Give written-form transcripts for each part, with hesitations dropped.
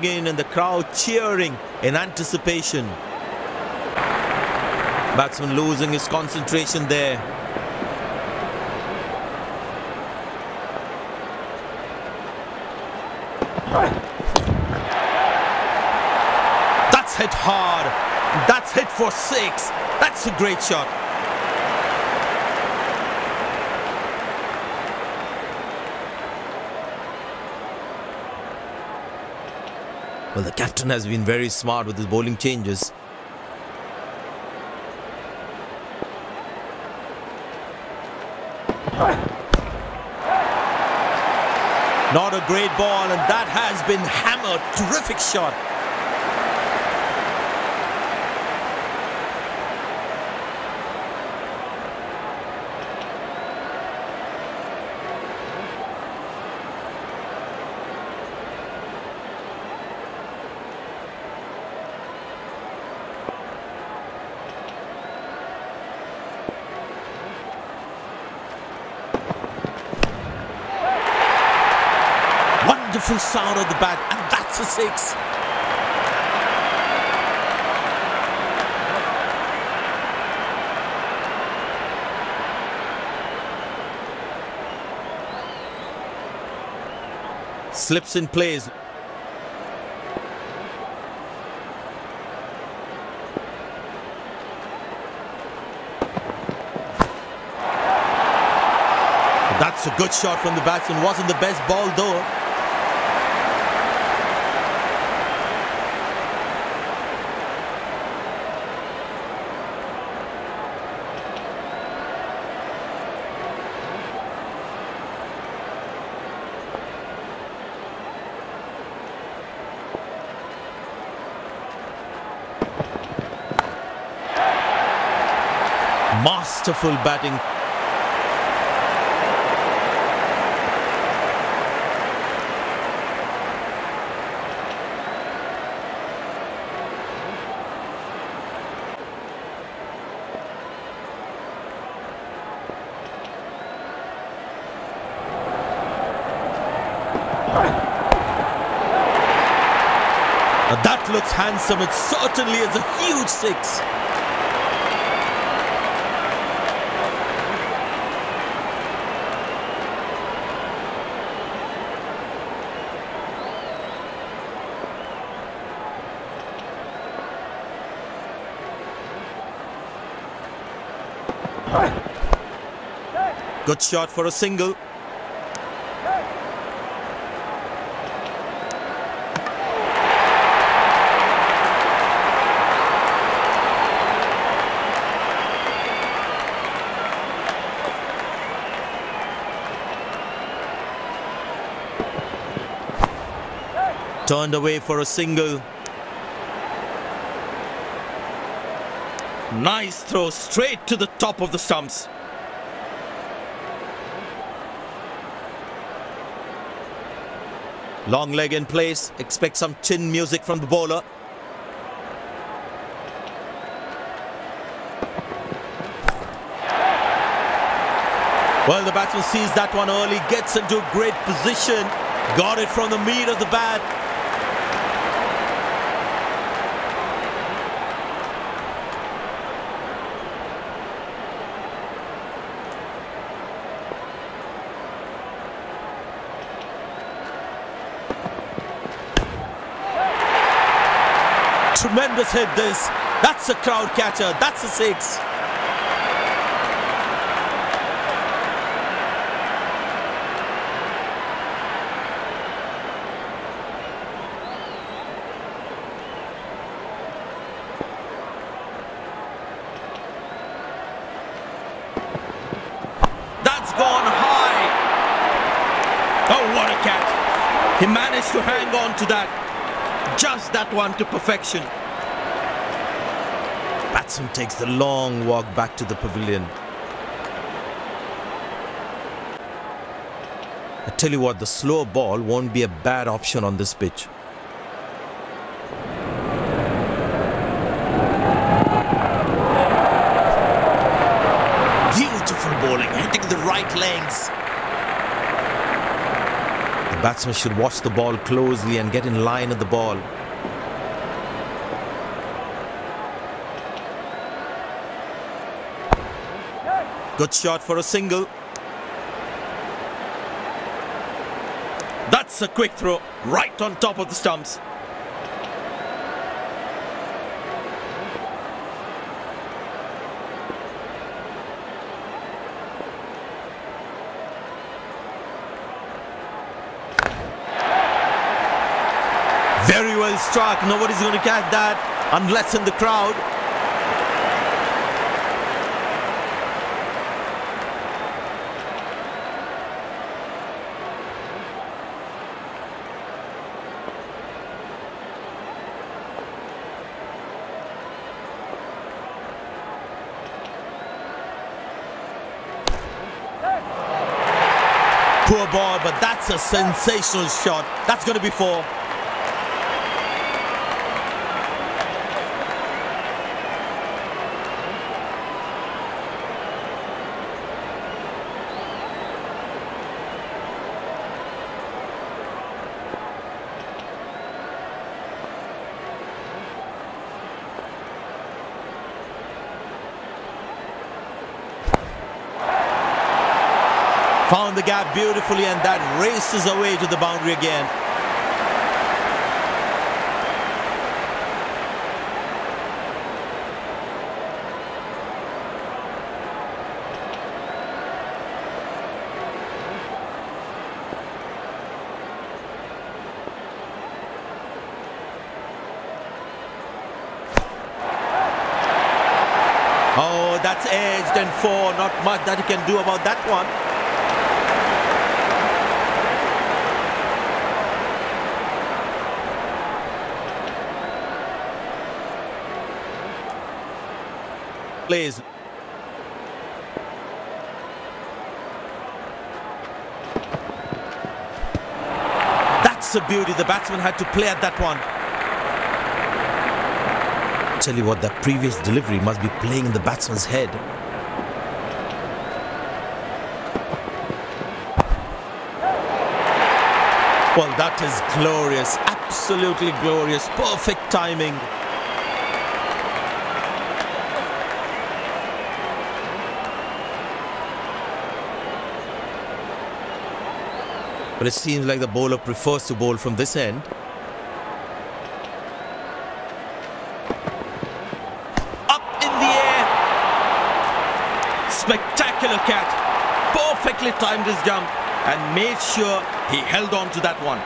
kicking in and the crowd cheering in anticipation. Batsman losing his concentration there. That's hit hard. That's hit for six. That's a great shot. Well, the captain has been very smart with his bowling changes. Not a great ball, and that has been hammered. Terrific shot. Wonderful sound of the bat, and that's a six. Slips in plays. That's a good shot from the batsman. Wasn't the best ball though. Masterful batting. That looks handsome. It certainly is a huge six. Good shot for a single. Turned away for a single. Nice throw straight to the top of the stumps. Long leg in place. Expect some chin music from the bowler. Well, the batsman sees that one early, gets into a great position. Got it from the meat of the bat. Tremendous hit this. That's a crowd catcher. That's a six. That's gone high. Oh, what a catch. He managed to hang on to that. Just that one to perfection. Batsman takes the long walk back to the pavilion. I tell you what, the slower ball won't be a bad option on this pitch. Beautiful bowling, hitting the right lengths. The batsman should watch the ball closely and get in line at the ball. Good shot for a single. That's a quick throw, right on top of the stumps. Very well struck. Nobody's going to catch that unless in the crowd. Poor ball, but that's a sensational shot. That's going to be four. Found the gap beautifully, and that races away to the boundary again. Oh, that's edged and four. Not much that you can do about that one. Plays. That's a beauty. The batsman had to play at that one. Tell you what, that previous delivery must be playing in the batsman's head. Well, that is glorious. Absolutely glorious. Perfect timing. But it seems like the bowler prefers to bowl from this end. Up in the air. Spectacular catch. Perfectly timed his jump and made sure he held on to that one.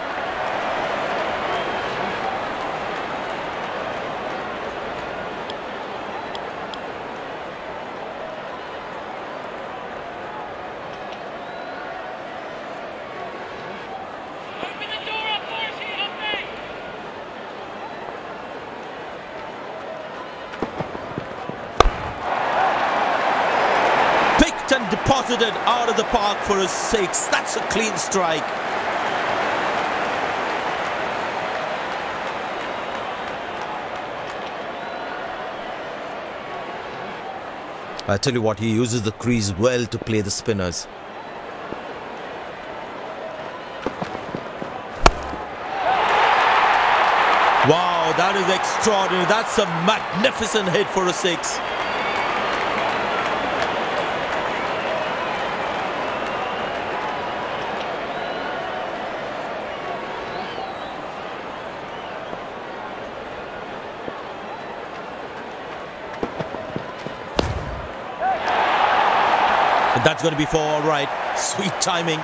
And deposited out of the park for a six. That's a clean strike. I tell you what, he uses the crease well to play the spinners. Wow, that is extraordinary. That's a magnificent hit for a six. That's going to be four, all right. Sweet timing.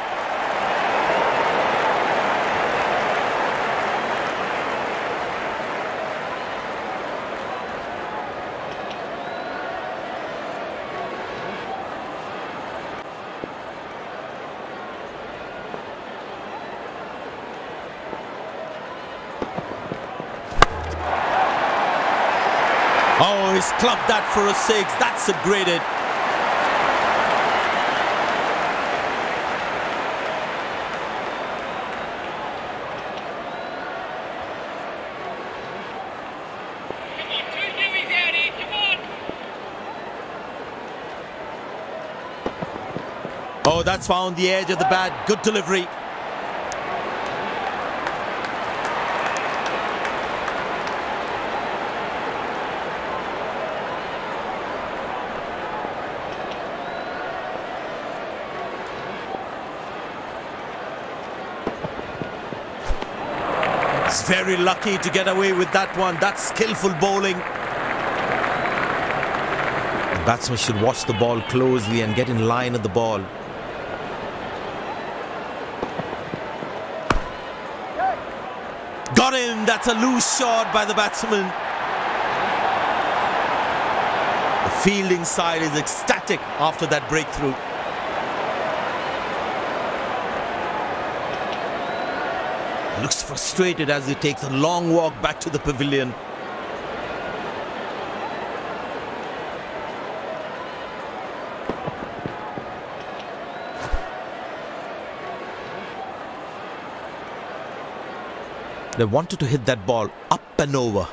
Oh, he's clubbed that for a six. That's a great hit. Oh, that's found the edge of the bat. Good delivery. He's very lucky to get away with that one. That's skillful bowling. The batsman should watch the ball closely and get in line at the ball. Got him. That's a loose shot by the batsman. The fielding side is ecstatic after that breakthrough. Looks frustrated as he takes a long walk back to the pavilion. They wanted to hit that ball up and over.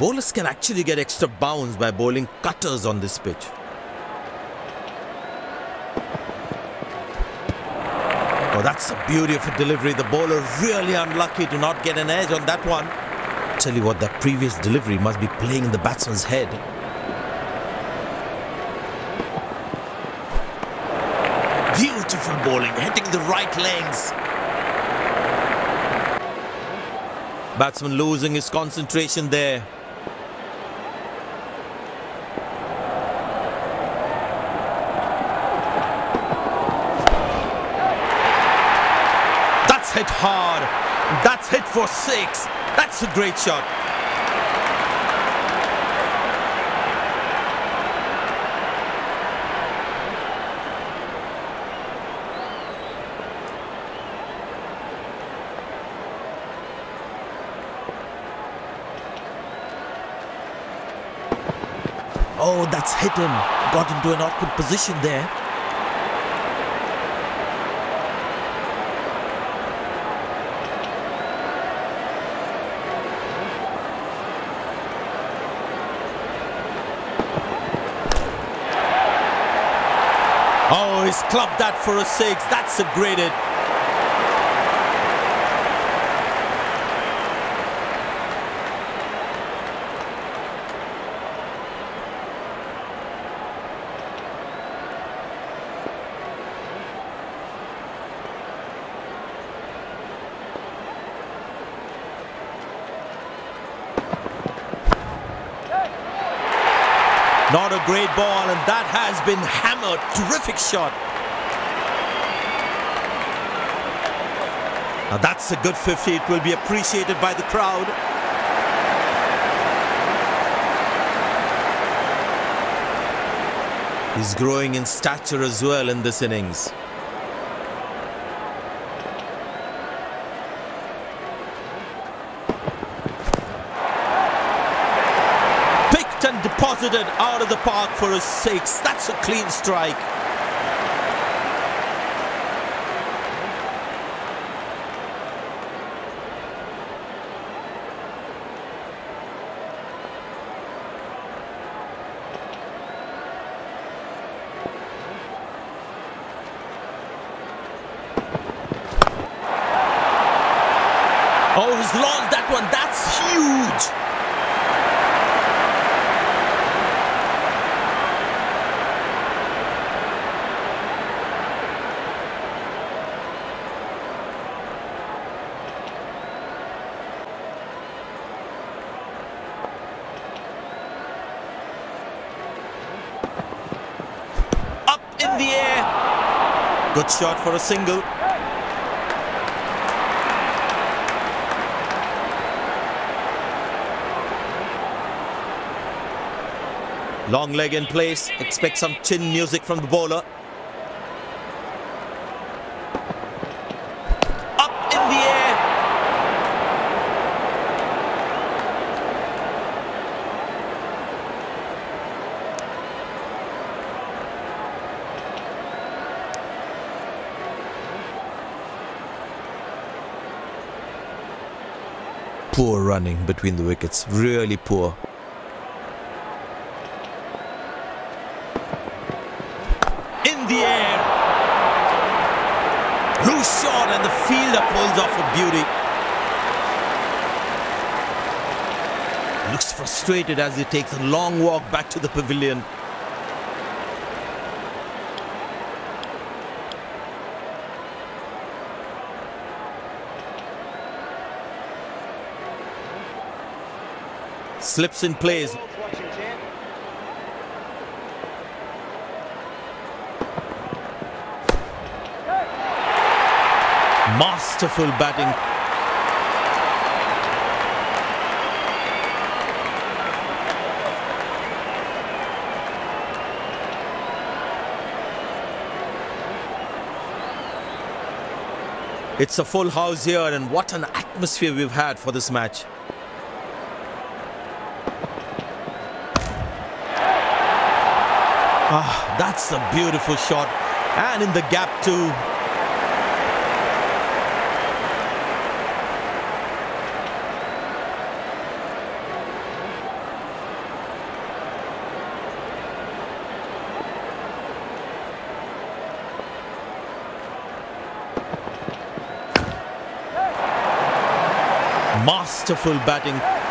Bowlers can actually get extra bounds by bowling cutters on this pitch. Oh, that's a beautiful delivery. The bowler really unlucky to not get an edge on that one. Tell you what, that previous delivery must be playing in the batsman's head. Beautiful bowling, hitting the right lanes. Batsman losing his concentration there. That's hit hard. That's hit for six. That's a great shot. Oh, that's hit him. Got into an awkward position there. Oh, he's clubbed that for a six. That's a great hit. Not a great ball, and that has been hammered. Terrific shot. Now that's a good 50. It will be appreciated by the crowd. He's growing in stature as well in this innings. Deposited out of the park for a six. That's a clean strike. Oh, he's lost that one. That's huge. The air. Good shot for a single. Long leg in place. Expect some chin music from the bowler. Up in the air. Poor running between the wickets, really poor. In the air. Loose shot, and the fielder pulls off a beauty. looks frustrated as he takes a long walk back to the pavilion. Slips in plays. Masterful batting. It's a full house here, and what an atmosphere we've had for this match. Ah, that's a beautiful shot, and in the gap too. Masterful batting.